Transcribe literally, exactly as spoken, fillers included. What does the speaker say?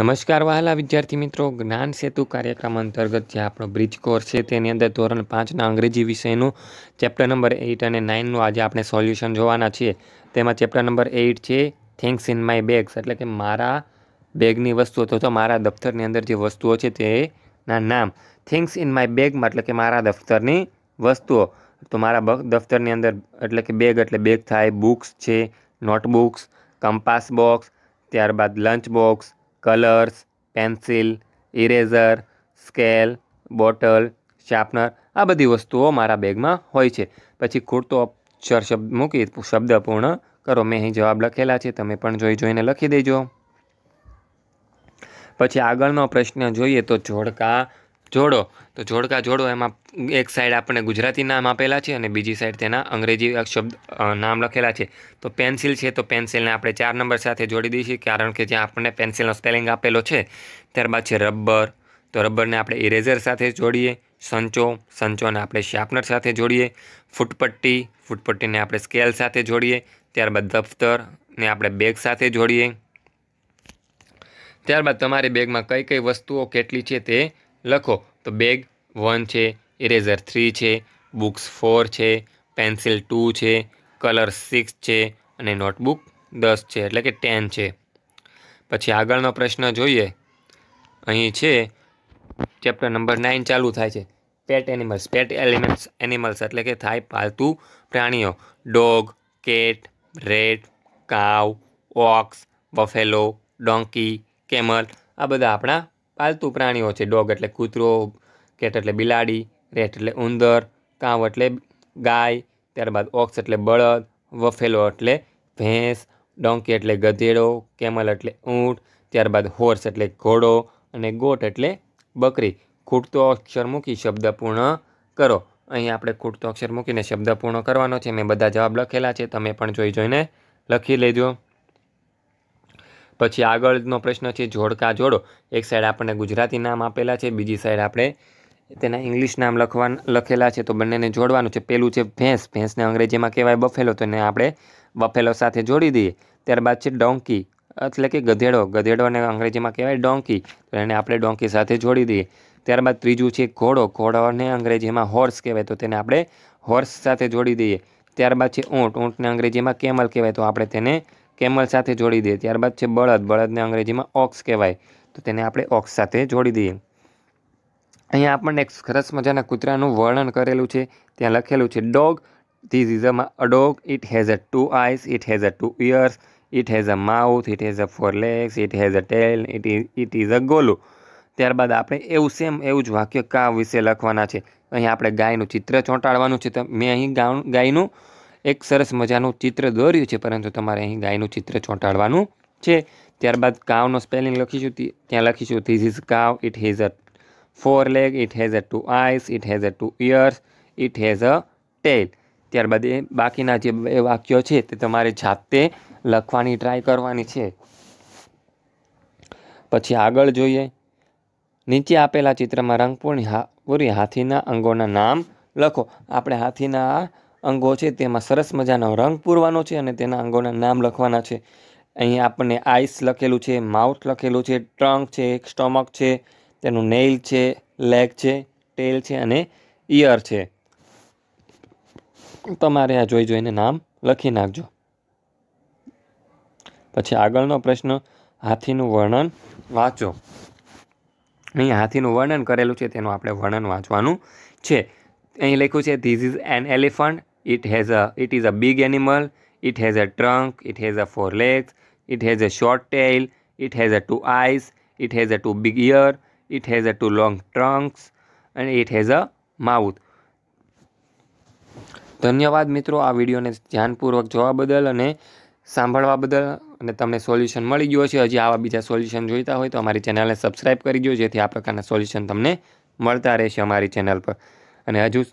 નમસ્કાર વહાલા વિદ્યાર્થી મિત્રો, જ્ઞાન સેતુ કાર્યક્રમ અંતર્ગત જે આપણો બ્રિજ કોર્સ છે તેની અંદર ધોરણ પાંચના અંગ્રેજી વિષયનું ચેપ્ટર નંબર એઇટ અને નાઇનનું આજે આપણે સોલ્યુશન જોવાના છીએ. તેમાં ચેપ્ટર નંબર એઇટ છે થિંગ્સ ઇન માય બેગ્સ, એટલે કે મારા બેગની વસ્તુઓ, તો મારા દફતરની અંદર જે વસ્તુઓ છે તેના નામ. થિંગ્સ ઇન માય બેગમાં એટલે કે મારા દફતરની વસ્તુઓ, તો મારા દફતરની અંદર એટલે કે બેગ એટલે બેગ થાય બુક્સ છે, નોટબુક્સ, કંપાસ બોક્સ, ત્યારબાદ lunch box, colours, pencil, eraser, scale, bottle, sharpener, આ બધી વસ્તુઓ મારા બેગમાં હોય છે. પછી ખોટો અક્ષર શબ્દ મૂકી શબ્દ પૂર્ણ કરો. મેં અહીં જવાબ લખેલા છે, તમે પણ જોઈ જોઈને લખી દેજો. પછી આગળનો પ્રશ્ન જોઈએ તો જોડકા જોડો, તો જોડકા જોડો એમાં એક સાઈડ આપણને ગુજરાતી નામ આપેલા છે અને બીજી સાઈડ તેના અંગ્રેજી શબ્દ નામ લખેલા છે. તો પેન્સિલ છે, તો પેન્સિલને આપણે ચાર નંબર સાથે જોડી દઈશું કારણ કે જ્યાં આપણને પેન્સિલનો સ્પેલિંગ આપેલો છે. ત્યારબાદ છે રબર, તો રબરને આપણે ઇરેઝર સાથે જોડીએ. સંચો, સંચોને આપણે શાર્પનર સાથે જોડીએ. ફૂટપટ્ટી, ફૂટપટ્ટીને આપણે સ્કેલ સાથે જોડીએ. ત્યારબાદ દફતરને આપણે બેગ સાથે જોડીએ. ત્યારબાદ તમારી બેગમાં કઈ કઈ વસ્તુઓ કેટલી છે તે લખો. તો બેગ વન છે, ઇરેઝર થ્રી છે, બુક્સ ફોર છે, પેન્સિલ ટુ છે, કલર સિક્સ છે અને નોટબુક દસ છે એટલે કે ટેન છે. પછી આગળનો પ્રશ્ન જોઈએ. અહીં છે ચેપ્ટર નંબર નાઇન ચાલુ થાય છે. Pet animals, pet elements animals એટલે કે થાય પાલતુ પ્રાણીઓ. Dog, cat, rat, cow, ox, buffalo, donkey, camel, આ બધા આપણા પાલતુ પ્રાણીઓ છે. ડોગ એટલે કૂતરો, કેટ એટલે બિલાડી, રેટ એટલે ઉંદર, કાવ એટલે ગાય, ત્યારબાદ ઓક્સ એટલે બળદ, વફેલો એટલે ભેંસ, ડોંકી એટલે ગધેડો, કેમલ એટલે ઊંટ, ત્યારબાદ હોર્સ એટલે ઘોડો અને ગોટ એટલે બકરી. ખૂટતો અક્ષર મૂકી શબ્દ પૂર્ણ કરો. અહીં આપણે ખૂટતો અક્ષર મૂકીને શબ્દ પૂર્ણ કરવાનો છે. મેં બધા જવાબ લખેલા છે, તમે પણ જોઈ જોઈને લખી લેજો. પછી આગળનો પ્રશ્ન છે જોડકા જોડો. એક સાઈડ આપણને ગુજરાતી નામ આપેલા છે, બીજી સાઈડ આપણે તેના ઇંગ્લિશ નામ લખવા લખેલા છે, તો બંનેને જોડવાનું છે. પહેલું છે ભેંસ, ભેંસને અંગ્રેજીમાં કહેવાય બફેલો, તો એને આપણે બફેલો સાથે જોડી દઈએ. ત્યારબાદ છે ડોંકી એટલે કે ગધેડો, ગધેડોને અંગ્રેજીમાં કહેવાય ડોંકી, તો એને આપણે ડોંકી સાથે જોડી દઈએ. ત્યારબાદ ત્રીજું છે ઘોડો, ઘોડોને અંગ્રેજીમાં હોર્સ કહેવાય, તો તેને આપણે હોર્સ સાથે જોડી દઈએ. ત્યારબાદ છે ઊંટ, ઊંટને અંગ્રેજીમાં કેમલ કહેવાય, તો આપણે તેને કેમલ સાથે જોડી દઈએ. ત્યારબાદ છે બળદ, બળદને અંગ્રેજીમાં ઓક્સ કહેવાય, તો તેને આપણે ઓક્સ સાથે જોડી દઈએ. અહીંયા આપણને એક સરસ મજાના કૂતરાનું વર્ણન કરેલું છે. ત્યાં લખેલું છે dog, this is a dog, it has a two eyes, it has a two ears, it has a mouth, it has a four legs, it has a tail, it it is a ગોલુ. ત્યારબાદ આપણે એવું same એવું જ વાક્ય કાવ વિશે લખવાના છે. અહીં આપણે ગાયનું ચિત્ર ચોંટાડવાનું છે. તો મેં અહીં ગાયનું એક સરસ મજાનું ચિત્ર દોર્યું છે, પરંતુ તમારે અહીં ગાયનું ચિત્ર ચોંટાડવાનું છે. ત્યારબાદ કાવનો સ્પેલિંગ લખીશું, ત્યાં લખીશું this is cow, it has a four leg, it has a two eyes, it has a two ears, it has a tail. ત્યારબાદ એ બાકીના જે બે વાક્યો છે તે તમારે જાતે લખવાની ટ્રાય કરવાની છે. પછી આગળ જોઈએ. નીચે આપેલા ચિત્રમાં રંગપૂર્ણ પૂરી હાથીના અંગોના નામ લખો. આપણે હાથીના અંગો છે તેમાં સરસ મજાનો રંગ પૂરવાનો છે અને તેના અંગોના નામ લખવાના છે. અહીં આપણને આઈસ લખેલું છે, માઉથ લખેલું છે, ટ્રંક છે, સ્ટોમક છે, તેનું નેઇલ છે, લેગ છે, ટેલ છે અને ઇયર છે. તમારે આ જોઈ જોઈને નામ લખી નાખજો. પછી આગળનો પ્રશ્ન, હાથીનું વર્ણન વાંચો. અહીં હાથીનું વર્ણન કરેલું છે તેનું આપણે વર્ણન વાંચવાનું છે. અહીં લખ્યું છે this is an elephant, it has a it is a big animal, it has a trunk, it has a four legs, it has a short tail, it has a two eyes, it has a two big ear, it has a two long trunks અને it has a mouth. ધન્યવાદ મિત્રો, આ વિડીયોને ધ્યાનપૂર્વક જોવા બદલ અને સાંભળવા બદલ. અને તમને સોલ્યુશન મળી ગયું હશે. હજી આવા બીજા સોલ્યુશન જોઈતા હોય તો અમારી ચેનલને સબસ્ક્રાઈબ કરી દો, જેથી આ પ્રકારના સોલ્યુશન તમને મળતા રહેશે અમારી ચેનલ પર. અને હજુ